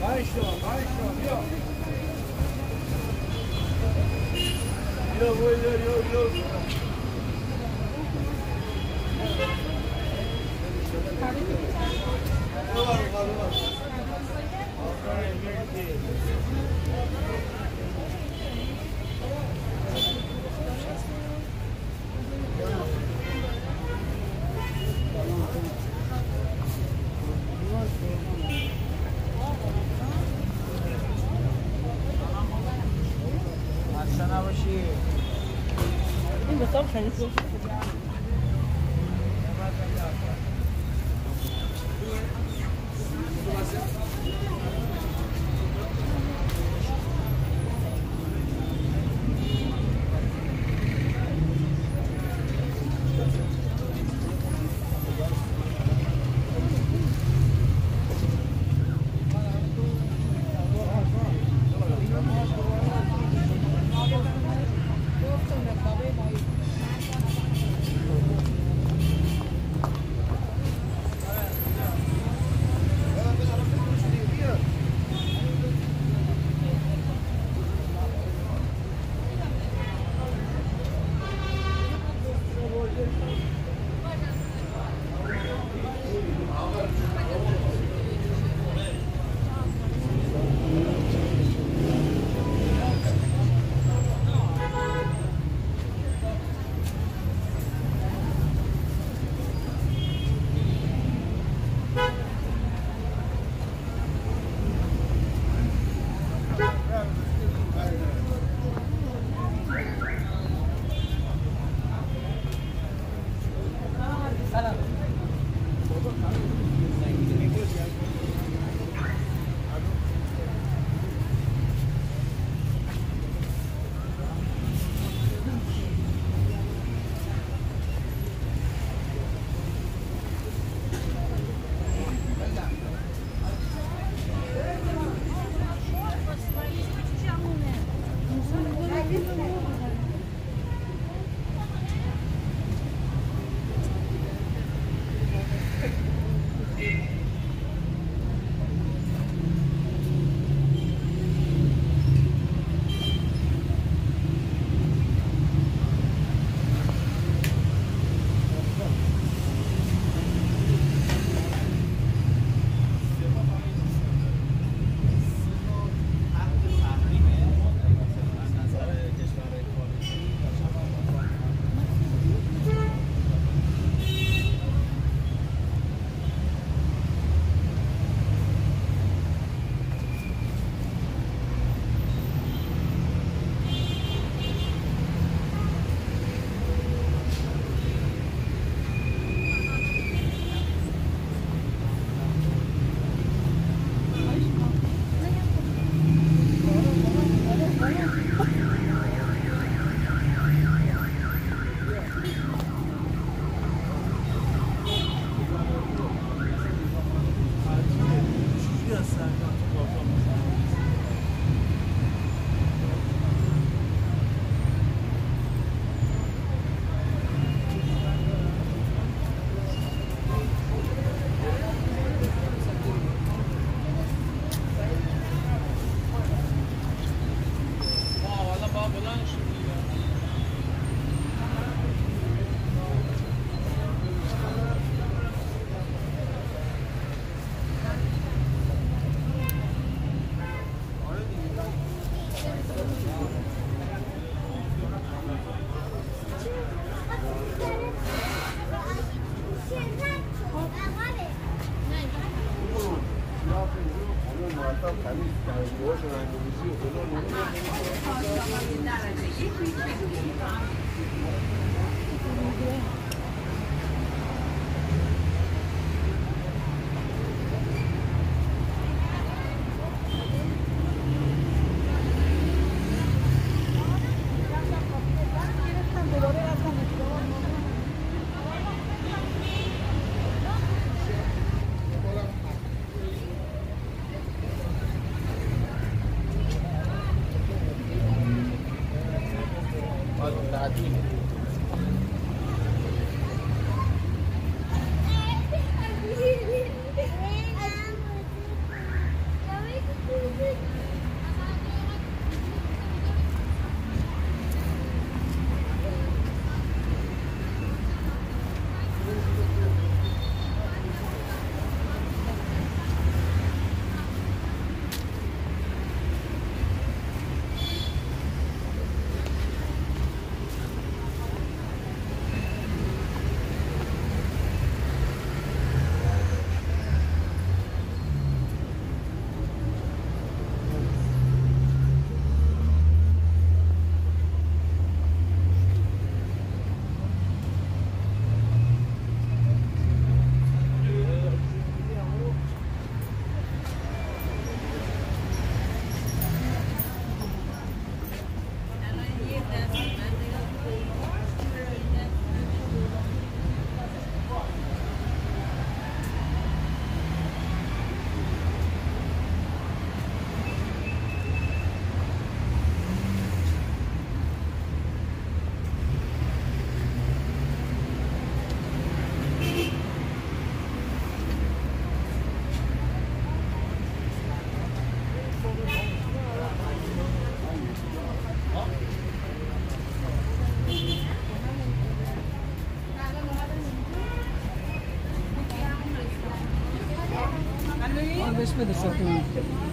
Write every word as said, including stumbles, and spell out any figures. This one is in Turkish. Thank you. midir sokağın?